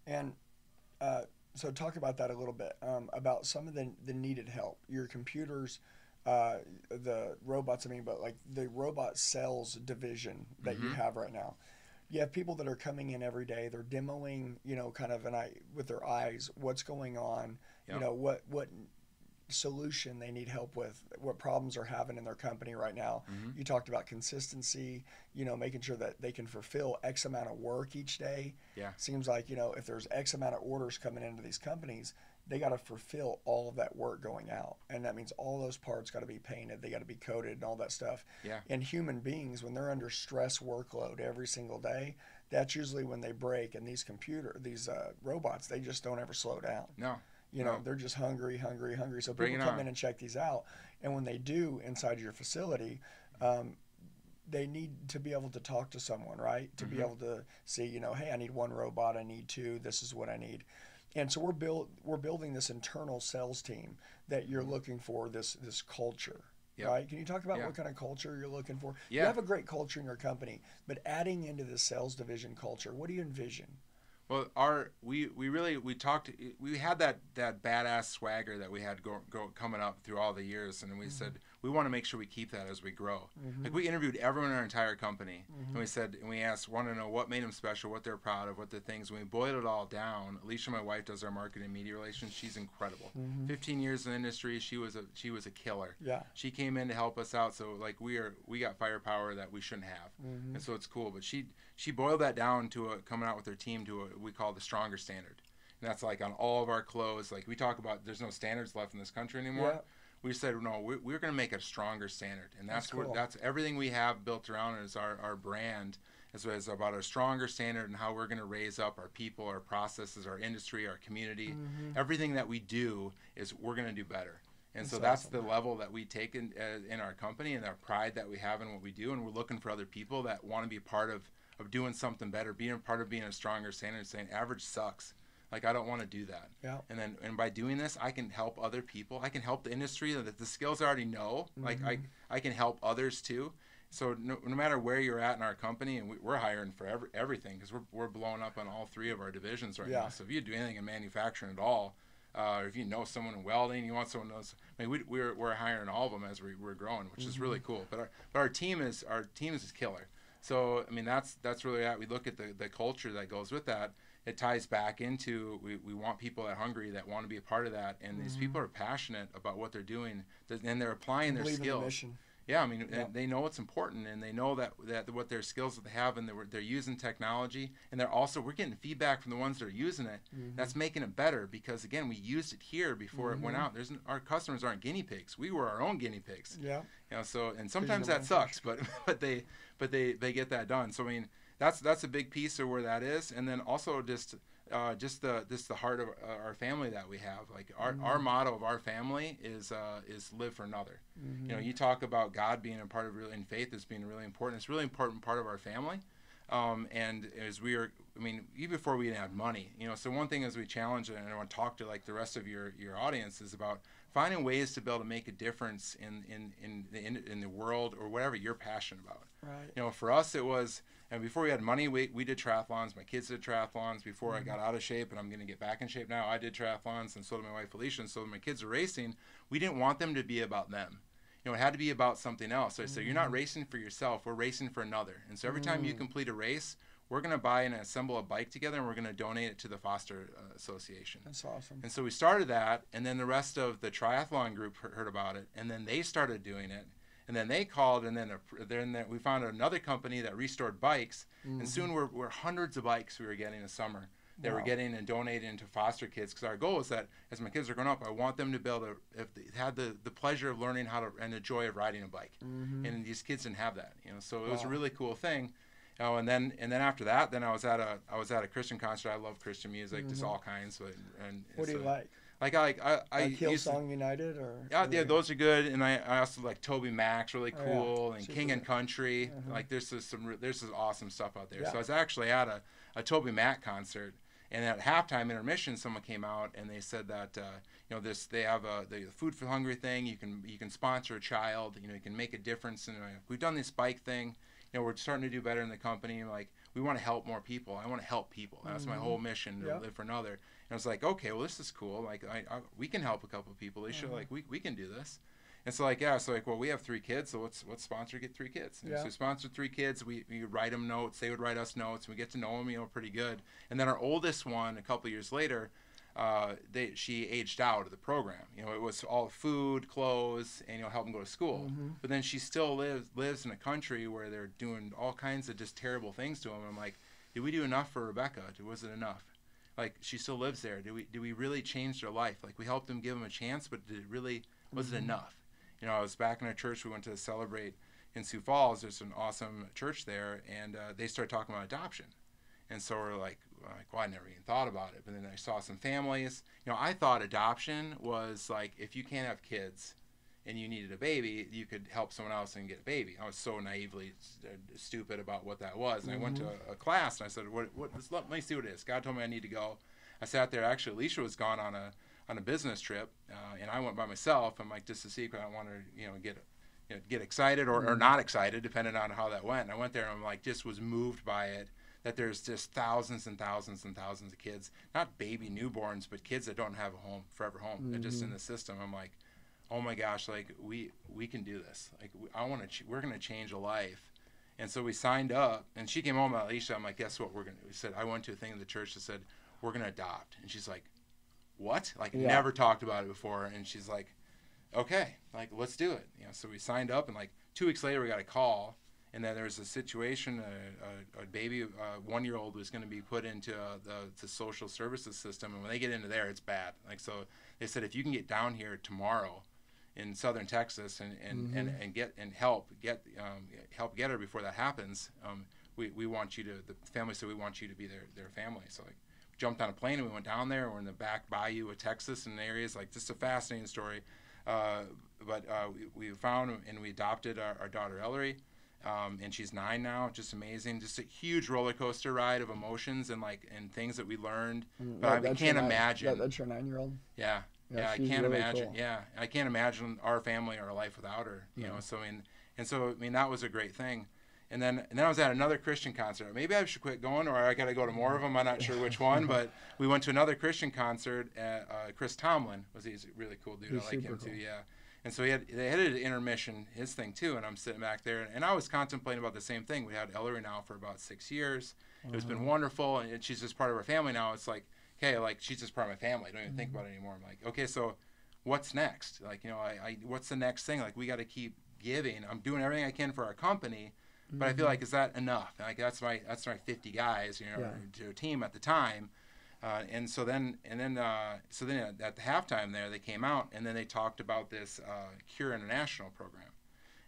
And uh, so talk about that a little bit, um, about some of the, the needed help. Your computers, uh, the robots, I mean, but like the robot sales division that mm-hmm. you have right now. You have people that are coming in every day. They're demoing, you know, kind of an eye with their eyes, what's going on, yep. you know, what what solution they need help with, what problems they're having in their company right now. Mm-hmm. You talked about consistency, you know, making sure that they can fulfill X amount of work each day. Yeah, seems like, you know, if there's X amount of orders coming into these companies, they got to fulfill all of that work going out. And that means all those parts got to be painted. They got to be coated and all that stuff. Yeah. And human beings, when they're under stress workload every single day, that's usually when they break. And these computer, these uh, robots, they just don't ever slow down. No. You know, no. they're just hungry, hungry, hungry. So people come on. in and check these out. And when they do inside your facility, um, they need to be able to talk to someone, right? To mm-hmm. be able to see, you know, hey, I need one robot. I need two. This is what I need. And so we're build we're building this internal sales team that you're looking for, this this culture. Yep. Right? Can you talk about yeah. what kind of culture you're looking for? Yeah. You have a great culture in your company, but adding into the sales division culture, what do you envision? Well, our we we really we talked we had that that badass swagger that we had go, go coming up through all the years, and we mm-hmm. said we want to make sure we keep that as we grow. Mm-hmm. Like we interviewed everyone in our entire company, mm-hmm. and we said and we asked, want to know what made them special, what they're proud of, what the things. When we boiled it all down, Alicia, my wife, does our marketing and media relations. She's incredible. Mm-hmm. Fifteen years in the industry, she was a she was a killer. Yeah, she came in to help us out. So like we are we got firepower that we shouldn't have, mm-hmm. and so it's cool. But she she boiled that down to a, coming out with her team to a we call the Stronger Standard, and that's like on all of our clothes. Like we talk about, there's no standards left in this country anymore. Yeah. We said no, we're, we're going to make a stronger standard, and that's, that's cool. What that's everything we have built around is our our brand, as well as about our stronger standard and how we're going to raise up our people, our processes, our industry, our community. Mm-hmm. Everything that we do is we're going to do better. And so that's the level that we take in uh, in our company and our pride that we have in what we do, and we're looking for other people that want to be part of of doing something better, being part of being a stronger standard, saying average sucks. Like I don't want to do that. Yeah. And then, and by doing this, I can help other people. I can help the industry that the skills I already know. Mm-hmm. Like I, I can help others too. So no, no matter where you're at in our company, and we, we're hiring for every, everything because we're, we're blowing up on all three of our divisions right yeah. now. So if you do anything in manufacturing at all, uh, or if you know someone in welding, you want someone knows, I mean, we, we're, we're hiring all of them as we, we're growing, which mm-hmm. is really cool. But our, but our team is, our team is killer. So, I mean, that's that's really that. We look at the, the culture that goes with that. It ties back into we, we want people that are hungry, that want to be a part of that. And mm-hmm. these people are passionate about what they're doing, and they're applying their skills. The mission. Yeah, I mean, yeah. they know it's important, and they know that, that what their skills that they have, and they're, they're using technology. And they're also, we're getting feedback from the ones that are using it. Mm-hmm. That's making it better because, again, we used it here before mm-hmm. it went out. There's an, our customers aren't guinea pigs. We were our own guinea pigs. Yeah. You know, so, and sometimes that sucks, but, but they but they, they get that done. So, I mean, that's that's a big piece of where that is. And then also just uh, just the just the heart of our family that we have. Like our, mm-hmm. our motto of our family is uh, is live for another. Mm-hmm. You know, you talk about God being a part of really, and faith as being really important. It's a really important part of our family. Um, and as we are, I mean, even before we even had money, you know, so one thing is we challenge, and I want to talk to like the rest of your, your audience is about finding ways to be able to make a difference in, in, in the, in, in the world or whatever you're passionate about. Right. You know, for us it was, and before we had money, we, we did triathlons. My kids did triathlons before mm-hmm. I got out of shape, and I'm going to get back in shape now. I did triathlons, and so did my wife Alicia, and so did my kids are racing. We didn't want them to be about them. You know, it had to be about something else. So I said, mm. you're not racing for yourself, we're racing for another. And so every mm. time you complete a race, we're going to buy and assemble a bike together, and we're going to donate it to the Foster uh, Association. That's awesome. And so we started that, and then the rest of the triathlon group heard about it, and then they started doing it. And then they called, and then, a, then we found another company that restored bikes, mm-hmm. and soon we're, we're hundreds of bikes we were getting this summer. They wow. were getting and donating to foster kids, because our goal is that as my kids are growing up, I want them to be able to if they had the, the pleasure of learning how to and the joy of riding a bike. Mm-hmm. And these kids didn't have that, you know. So it wow. was a really cool thing. Oh, and then and then after that, then I was at a I was at a Christian concert. I love Christian music, mm-hmm. just all kinds. But and, and what so, do you like? Like I like I, I like Hillsong United or yeah, yeah, those are good. And I, I also like Toby Mac, really cool, oh, yeah. and Super King and Country. Uh-huh. Like there's just some there's some awesome stuff out there. Yeah. So I was actually at a, a Toby Mac concert. And at halftime intermission, someone came out and they said that uh, you know this they have a the food for hungry thing. You can you can sponsor a child. You know you can make a difference. And we've done this bike thing. You know we're starting to do better in the company. Like we want to help more people. I want to help people. That's mm-hmm. my whole mission to yep. live for another. And I was like, okay, well this is cool. Like I, I we can help a couple of people. They mm-hmm. should like we we can do this. And so like yeah, so like well we have three kids, so let's let's sponsor get three kids. Yeah. So we sponsored three kids. We we write them notes. They would write us notes. We get to know them, you know, pretty good. And then our oldest one, a couple of years later, uh, they she aged out of the program. You know, it was all food, clothes, and you know, help them go to school. Mm-hmm. But then she still lives lives in a country where they're doing all kinds of just terrible things to them. And I'm like, did we do enough for Rebecca? Was it enough? Like she still lives there. Did we did we really change their life? Like we helped them, give them a chance, but did it really mm-hmm. was it enough? You know, I was back in our church. We went to celebrate in Sioux Falls. There's an awesome church there, and uh, they started talking about adoption. And so we're like, like, well, I never even thought about it. But then I saw some families. You know, I thought adoption was like if you can't have kids and you needed a baby, you could help someone else and get a baby. I was so naively st stupid about what that was. And mm-hmm. I went to a, a class, and I said, "What? What? Let me see what it is." God told me I need to go. I I sat there. Actually, Alicia was gone on a on a business trip, uh, and I went by myself. I'm like, this is a secret. I want to, you know, get you know, get excited or, or not excited, depending on how that went. And I went there, and I'm like, just was moved by it. That there's just thousands and thousands and thousands of kids, not baby newborns, but kids that don't have a home, forever home. Mm-hmm. They're just in the system. I'm like, oh my gosh, like we we can do this. Like we, I want to, ch- we're going to change a life. And so we signed up, and she came home, Alicia. I'm like, guess what we're going to do? We said, I went to a thing in the church that said, we're going to adopt. And she's like, what? Like yeah. never talked about it before. And she's like, okay, like let's do it. You know, so we signed up, and like two weeks later we got a call. And then there was a situation, a, a, a baby, a one-year-old was going to be put into uh, the, the social services system. And when they get into there, it's bad. Like, so they said, if you can get down here tomorrow in southern Texas and, and, mm-hmm. and, and get and help get um, help get her before that happens, um, we, we want you to, the family said, we want you to be their, their family. So like jumped on a plane and we went down there. We're in the back bayou of Texas and areas like just a fascinating story. Uh, but uh, we, we found and we adopted our, our daughter, Ellery. Um, and she's nine now, just amazing, just a huge roller coaster ride of emotions and like and things that we learned. Mm, but yeah, I can't nine, imagine. That, that's your nine-year-old. Yeah, yeah, yeah I can't really imagine. Cool. Yeah, I can't imagine our family or our life without her. You mm-hmm. know, so I mean, and so I mean that was a great thing. And then and then I was at another Christian concert. Maybe I should quit going, or I got to go to more of them. I'm not sure which one, but we went to another Christian concert. At, uh, Chris Tomlin was he's a really cool dude. He's I like him cool. too. Yeah. And so he had, they had an intermission, his thing too, and I'm sitting back there, and I was contemplating about the same thing. We had Ellery now for about six years. Uh-huh. It's been wonderful, and she's just part of our family now. It's like, okay, like she's just part of my family. I don't even mm-hmm. think about it anymore. I'm like, okay, so what's next? Like, you know, I, I what's the next thing? Like, we got to keep giving. I'm doing everything I can for our company, mm-hmm. but I feel like is that enough? Like that's my that's my fifty guys, you know, yeah. to a team at the time. Uh, and so then, and then, uh, so then at, at the halftime there, they came out and then they talked about this uh, Cure International program,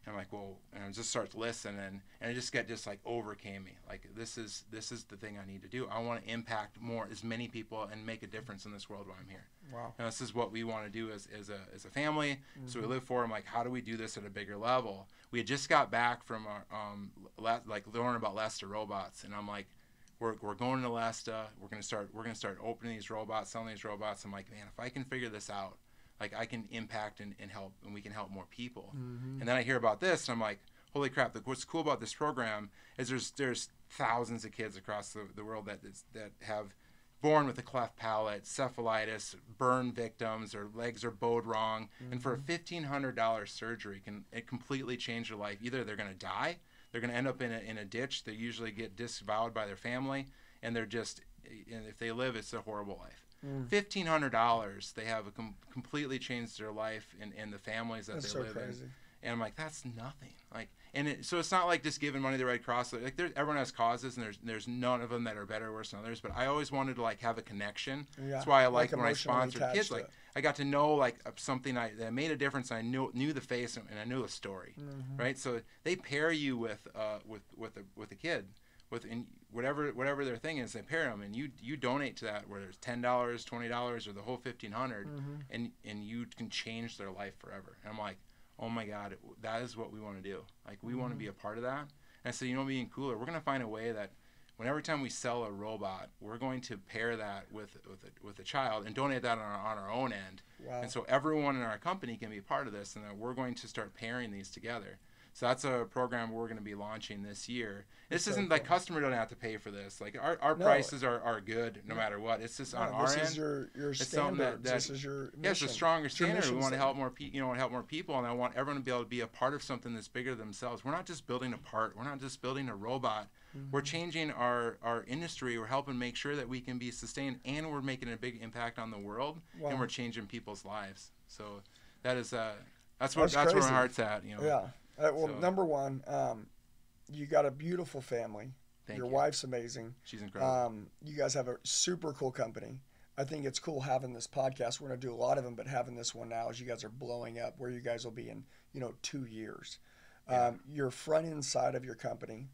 and I'm like, well, and I just start to listen, and and I just got just like overcame me, like this is this is the thing I need to do. I want to impact more, as many people, and make a difference in this world while I'm here. Wow. And this is what we want to do as as a as a family. Mm-hmm. So we live for. I'm like, how do we do this at a bigger level? We had just got back from our um le- like learning about Lesta robots, and I'm like. We're, we're going to Lesta. We're gonna start. We're gonna start opening these robots, selling these robots. I'm like, man, if I can figure this out, like I can impact and, and help, and we can help more people. Mm-hmm. And then I hear about this, and I'm like, holy crap! Like, what's cool about this program is there's there's thousands of kids across the, the world that that have born with a cleft palate, cephalitis, burn victims, or legs are bowed wrong, mm-hmm. and for a fifteen hundred dollars surgery, can it completely change their life? Either they're gonna die. They're going to end up in a, in a ditch. They usually get disavowed by their family, and they're just, and if they live, it's a horrible life. Mm. fifteen hundred dollars, they have a com- completely changed their life and, and the families that that's they so live crazy. In. And I'm like, that's nothing. Like, and it, so it's not like just giving money to the Red Cross. Like, there, everyone has causes, and there's there's none of them that are better or worse than others. But I always wanted to like have a connection. Yeah. That's why I like, like when I sponsored kids. Like, I got to know like something I, that made a difference. And I knew knew the face, and, and I knew the story, mm-hmm. right? So they pair you with uh with with a with a kid, with in whatever whatever their thing is. They pair them, and you you donate to that, whether it's ten dollars, twenty dollars, or the whole fifteen hundred, mm-hmm. and and you can change their life forever. And I'm like. Oh my God, that is what we want to do. Like we mm-hmm. want to be a part of that. And I said, you know, being cooler, we're going to find a way that whenever time we sell a robot, we're going to pair that with with a, with a child and donate that on our, on our own end. Wow. And so everyone in our company can be part of this, and that we're going to start pairing these together. So that's a program we're going to be launching this year. This that's isn't so cool. Like customer don't have to pay for this. Like our, our no. prices are, are good no matter what. It's just no, on our end. This is your, your standard. That, that, this is your mission. Yeah, it's a stronger standard. We want to help more people. You know, help more people, and I want everyone to be able to be a part of something that's bigger than themselves. We're not just building a part. We're not just building a robot. Mm-hmm. We're changing our, our industry. We're helping make sure that we can be sustained, and we're making a big impact on the world, wow. and we're changing people's lives. So that is uh, that's what that's, that's where my heart's at. You know. Yeah. Uh, well, so, number one, um, you got a beautiful family. Thank Your you. Wife's amazing. She's incredible. Um, you guys have a super cool company. I think it's cool having this podcast. We're going to do a lot of them, but having this one now is you guys are blowing up where you guys will be in, you know, two years. Yeah. Um, your front end side of your company,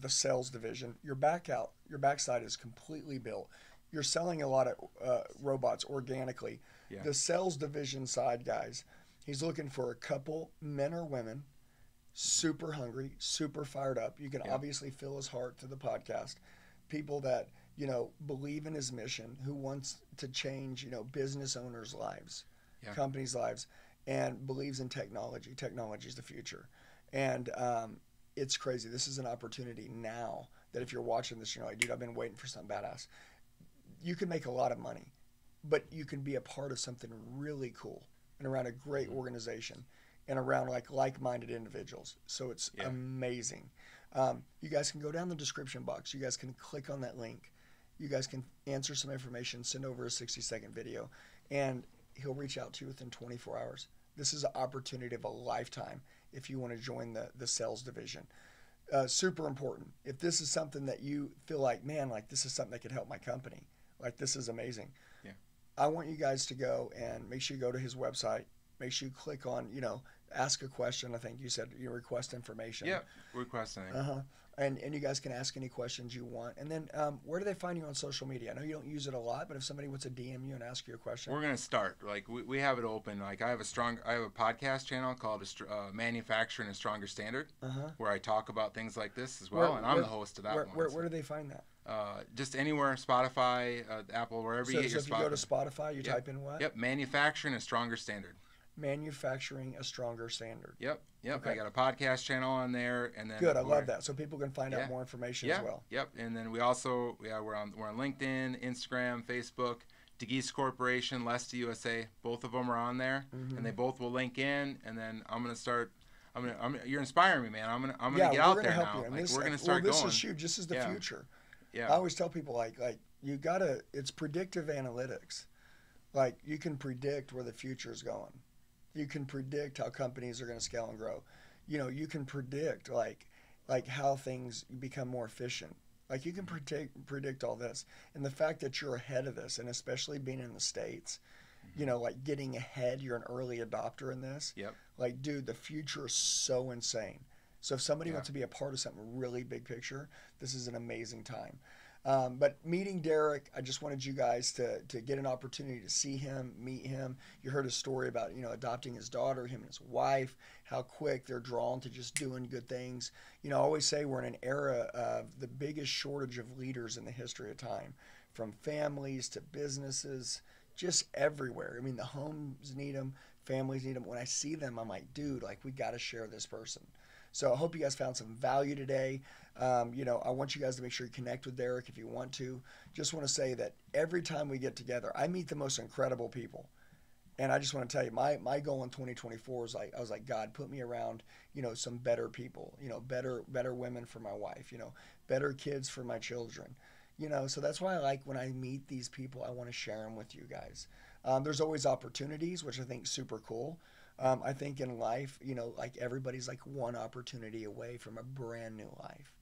the sales division, your back out, your backside is completely built. You're selling a lot of uh, robots organically. Yeah. The sales division side, guys, he's looking for a couple, men or women, super hungry, super fired up. You can yeah. obviously feel his heart through the podcast. People that you know, believe in his mission, who wants to change, you know, business owners' lives, yeah. companies' lives, and believes in technology. Technology is the future. And um, it's crazy. This is an opportunity now that if you're watching this, you're like, dude, I've been waiting for some badass. You can make a lot of money, but you can be a part of something really cool and around a great organization and around like like-minded individuals. So it's yeah. amazing. Um, you guys can go down the description box. You guys can click on that link. You guys can answer some information, send over a sixty-second video, and he'll reach out to you within twenty-four hours. This is an opportunity of a lifetime if you want to join the, the sales division. Uh, super important. If this is something that you feel like, man, like this is something that could help my company, like this is amazing. Yeah. I want you guys to go and make sure you go to his website. Make sure you click on, you know, ask a question. I think you said you request information. Yeah, requesting. Uh-huh. And, and you guys can ask any questions you want. And then um, where do they find you on social media? I know you don't use it a lot, but if somebody wants to D M you and ask you a question. We're going to start. Like, we, we have it open. Like, I have a strong, I have a podcast channel called a, uh, Manufacturing a Stronger Standard, uh-huh. where I talk about things like this as well, where, and I'm where, the host of that where, one. Where, so. Where do they find that? Uh, just anywhere, Spotify, uh, Apple, wherever so, you get so your Spotify. So if you go to Spotify, you yep. type in what? Yep, Manufacturing a Stronger Standard. Manufacturing a Stronger Standard. Yep, yep. Okay. I got a podcast channel on there, and then good. I love that, so people can find yeah. out more information yeah. as well. Yep, and then we also yeah we're on we're on LinkedIn, Instagram, Facebook, DeGeest Corporation, Lesta U S A. Both of them are on there, mm-hmm. and they both will link in. And then I'm gonna start. I'm gonna. I'm, you're inspiring me, man. I'm gonna. I'm gonna yeah, get out gonna there now. Like, this, we're gonna start well, this going. This is huge. This is the yeah. future. Yeah. I always tell people like like you gotta. It's predictive analytics. Like you can predict where the future is going. You can predict how companies are going to scale and grow. You know, you can predict like like how things become more efficient. Like you can predict predict all this. And the fact that you're ahead of this, and especially being in the States, you know, like getting ahead, you're an early adopter in this. Yep. Like, dude, the future is so insane. So if somebody yeah. wants to be a part of something really big picture, this is an amazing time. Um, but meeting Derek, I just wanted you guys to, to get an opportunity to see him, meet him. You heard a story about, you know, adopting his daughter, him and his wife, how quick they're drawn to just doing good things. You know, I always say we're in an era of the biggest shortage of leaders in the history of time, from families to businesses, just everywhere. I mean, the homes need them, families need them. When I see them, I'm like, dude, like we got to share this person. So I hope you guys found some value today. Um, you know, I want you guys to make sure you connect with Derek if you want to. Just want to say that every time we get together, I meet the most incredible people. And I just want to tell you, my, my goal in twenty twenty-four is like, I was like, God, put me around, you know, some better people, you know, better, better women for my wife, you know, better kids for my children, you know. So that's why I like when I meet these people, I want to share them with you guys. Um, there's always opportunities, which I think is super cool. Um, I think in life, you know, like everybody's like one opportunity away from a brand new life.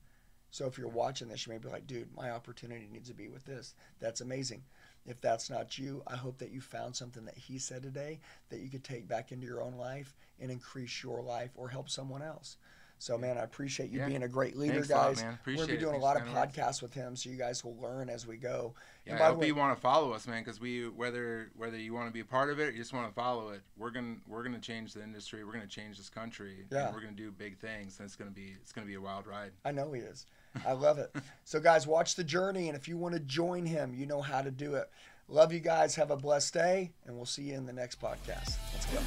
So if you're watching this, you may be like, dude, my opportunity needs to be with this. That's amazing. If that's not you, I hope that you found something that he said today that you could take back into your own life and increase your life or help someone else. So, man, I appreciate you yeah. being a great leader. Thanks, guys. Lot, We're going to be doing it. a lot Thanks, of man. podcasts with him, so you guys will learn as we go. Yeah, and by I hope way, you want to follow us, man, because we whether whether you want to be a part of it or you just want to follow it, we're gonna we're gonna change the industry. We're gonna change this country. Yeah. And we're gonna do big things, and it's gonna be it's gonna be a wild ride. I know he is. I love it. So, guys, watch the journey, and if you want to join him, you know how to do it. Love you guys. Have a blessed day, and we'll see you in the next podcast. Let's go.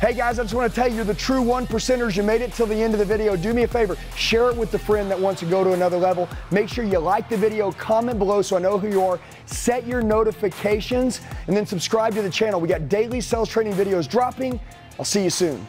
Hey guys, I just want to tell you, the true one percenters, you made it till the end of the video. Do me a favor, share it with the friend that wants to go to another level. Make sure you like the video, comment below so I know who you are, set your notifications, and then subscribe to the channel. We got daily sales training videos dropping. I'll see you soon.